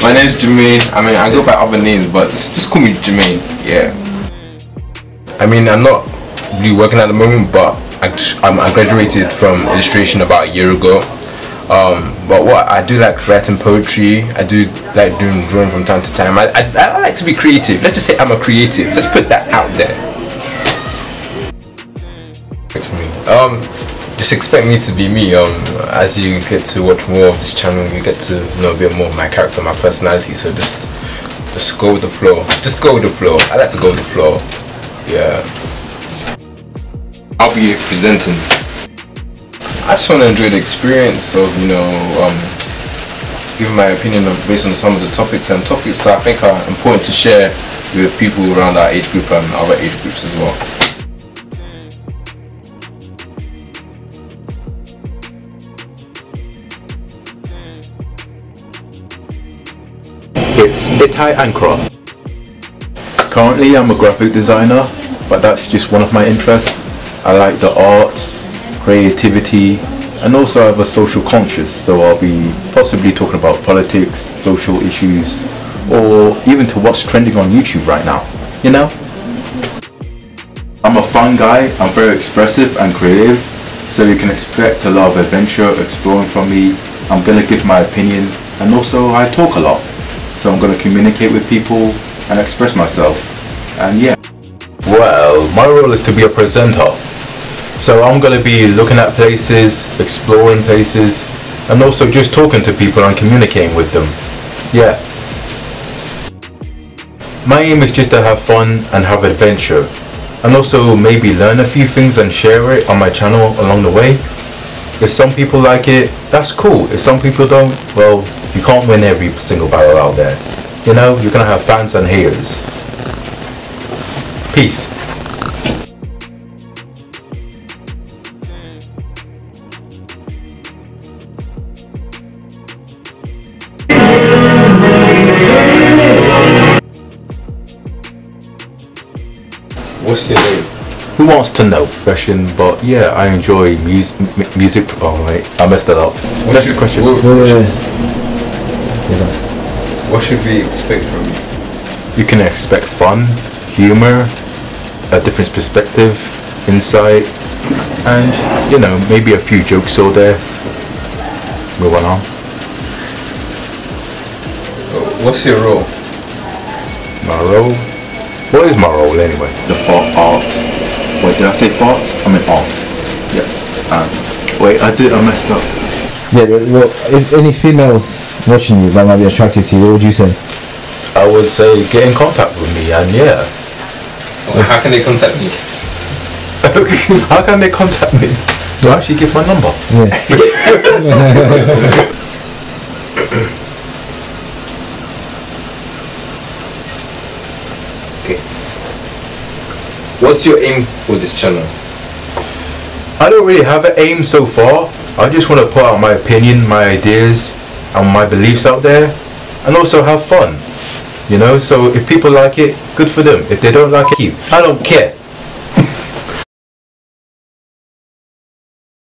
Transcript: My name's Jermaine. I mean, I go by other names, but just call me Jermaine. Yeah. I mean, I'm not really working at the moment, but I graduated from illustration about a year ago. But what I do, like writing poetry, I do like doing drawing from time to time. I like to be creative. Let's just say I'm a creative. Let's put that out there. Just expect me to be me. As you get to watch more of this channel, you get to know a bit more of my character, my personality. So just go with the flow. Just go with the flow. I like to go with the flow. Yeah. I'll be presenting. I just want to enjoy the experience of, you know, giving my opinion of, based on some of the topics, and topics that I think are important to share with people around our age group and other age groups as well. It's Itai Ankron. Currently I'm a graphic designer, but that's just one of my interests. I like the arts, creativity, and also I have a social conscience, so I'll be possibly talking about politics, social issues, or even to what's trending on YouTube right now, you know? I'm a fun guy, I'm very expressive and creative, so you can expect a lot of adventure, exploring from me. I'm going to give my opinion, and also I talk a lot, so I'm going to communicate with people and express myself, and yeah. Well, my role is to be a presenter. So I'm going to be looking at places, exploring places, and also just talking to people and communicating with them. Yeah. My aim is just to have fun and have adventure, and also maybe learn a few things and share it on my channel along the way. If some people like it, that's cool. If some people don't, well, you can't win every single battle out there. You know, you're going to have fans and haters. Peace. What's your name? Who wants to know? Question, but yeah, I enjoy music. Oh wait, I messed that up. That's the question. What should we expect from you? You can expect fun, humor, a different perspective, insight, and you know, maybe a few jokes all there. Move on. What's your role? My role? What is my role anyway? The fart arts. Wait, did I say fart? I mean arts. Yes. I messed up. Yeah, well, if any females watching you that might be attracted to you, what would you say? I would say get in contact with me, and yeah. Well, how can they contact me? How can they contact me? Do I actually give my number? Yeah. What's your aim for this channel? I don't really have an aim so far. I just want to put out my opinion, my ideas, and my beliefs out there, and also have fun. You know, so if people like it, good for them. If they don't like it, I don't care.